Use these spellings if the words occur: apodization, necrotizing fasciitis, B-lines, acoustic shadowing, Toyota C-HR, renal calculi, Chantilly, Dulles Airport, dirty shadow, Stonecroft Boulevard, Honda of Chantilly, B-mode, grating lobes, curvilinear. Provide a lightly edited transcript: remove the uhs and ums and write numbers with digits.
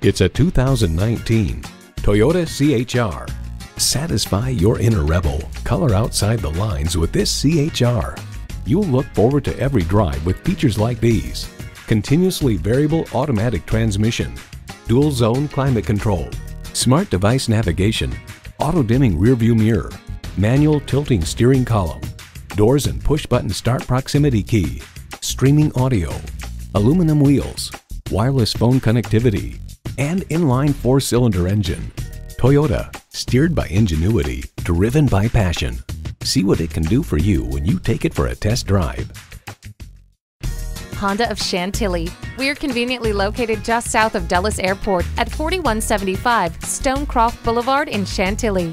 It's a 2019 Toyota C-HR. Satisfy your inner rebel. Color outside the lines with this C-HR. You'll look forward to every drive with features like these: continuously variable automatic transmission, dual zone climate control, smart device navigation, auto dimming rearview mirror, manual tilting steering column, doors and push button start proximity key, streaming audio, aluminum wheels, wireless phone connectivity, and inline four-cylinder engine. Toyota, steered by ingenuity, driven by passion. See what it can do for you when you take it for a test drive. Honda of Chantilly. We're conveniently located just south of Dulles Airport at 4175 Stonecroft Boulevard in Chantilly.